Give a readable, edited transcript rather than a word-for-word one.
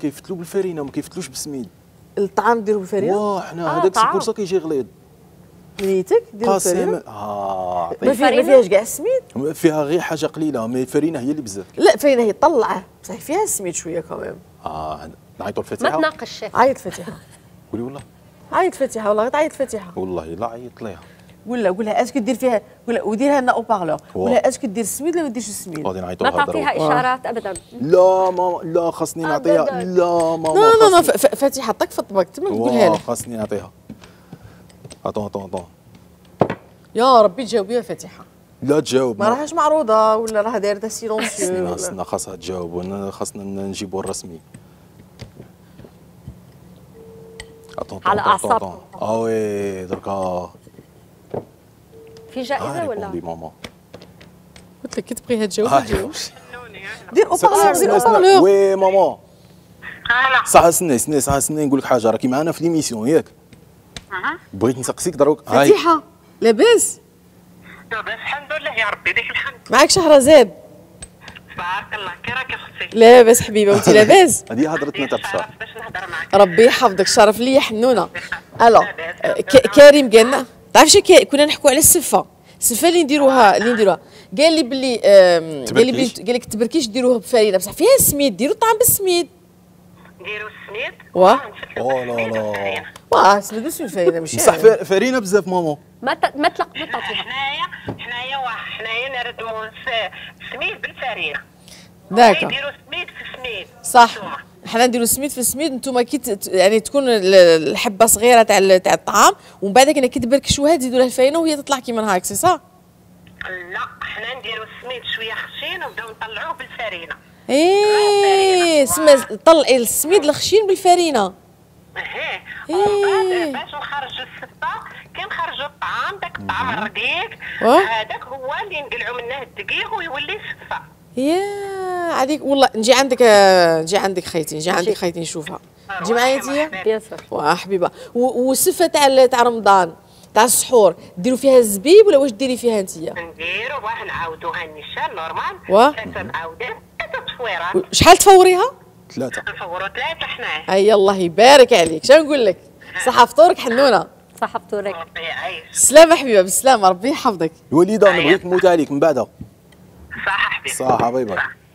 كيفتلو بالفرينه ما كيفتلوش بالسميد. الطعام ديرو بالفرينه؟ واه حنا هذاك السكرصه كيجي غليظ. نيتك ديرو بالفرينه؟ ما فيهاش كاع السميد؟ فيها غير حاجه قليله، ما الفرينه هي اللي بزاف. لا الفرينه هي طلعه، بصح فيها السميد شويه كمان. نعيطوا لفتيحه؟ ما تناقش. عيط فتيحه. قولي والله. عيط فتيحه والله، تعيط فتيحه. والله لا عيط ليها. قول لها اسكو دير فيها، وديرها لنا او بارلور، قول لها اسكو دير السميد ولا ما ديرش السميد؟ ما تعطيها اشارات ابدا. لا ماما لا خاصني نعطيها. لا ماما لا فاتي حطك في الطبق تما قولها لها. خاصني نعطيها. اطون يا ربي تجاوبي يا فاتحه. لا تجاوب ما راهاش معروضه ولا راها دايره سيلونسيو. خاصنا خاصها تجاوب، خاصنا نجيبوا الرسمي. على اعصابكم. وي دركا في جائزة ولا؟ ماما قلت لك كي تبغيها تجاوبش دير اوبارلور دير اوبارلور. وي ماما صح سني نقول لك حاجة، راكي معنا في ليميسيون ياك؟ بغيت نسقسيك دروك فتيحة لاباس؟ لاباس الحمد لله يا ربي ليك الحمد. معاك شهرزاد؟ بارك الله كي راكي اختي؟ لاباس حبيبة وانت لاباس؟ هذه هضرتنا تاع بشار باش نهضر معاك. ربي يحفظك شرف ليا حنونة. الو كريم قال لنا تعرفي كنا نحكوا على السفه اللي نديروها قال لي باللي قال لك التبركيش ديروه بفرينه بصح فيها السميد، ديروا الطعم بالسميد. ديروا السميد واه لا لا واه سميد شنو الفرينه ماشي بصح فرينه بزاف ماما ما تلق ما تعطيها. حنايا نردموا السميد بالفرينه داك نديروا السميد في السميد صح. حنا نديرو السميد في السميد، نتوما كي يعني تكون الحبه صغيره تاع الطعام ومن بعد كي تبركشوها تزيدوا لها الفرينه وهي تطلع كيما هاك سي صح؟ لا حنا نديرو السميد شويه خشين ونبداو نطلعوه بالفرينه. ايه سما طلعي السميد الخشين بالفرينه. ومن بعد باش نخرجوا السفه كي نخرجوا الطعام داك الطعام الرديك هذاك هو اللي نقلعوا منه الدقيق ويولي سفه. ياه عليك والله. نجي عندك خيتي نشوفها. نجي معايا انتيا بيان سور. واه حبيبه والسفه تاع رمضان تاع السحور ديروا فيها الزبيب ولا واش ديري فيها انتيا؟ نديروا واه نعاودوها النشان نورمال ثلاثه معاودات ثلاثه تصويرات. شحال تفوريها؟ ثلاثه نفوروا ثلاثه حنايا. اي الله يبارك عليك شنو نقول لك؟ صحه فطورك حنونه. صحه فطورك. ربي يعيش. سلامه حبيبه بالسلامه ربي يحفظك. الوليده نبغيك نموت عليك من بعدها. صح حبيبي. صح حبيبي.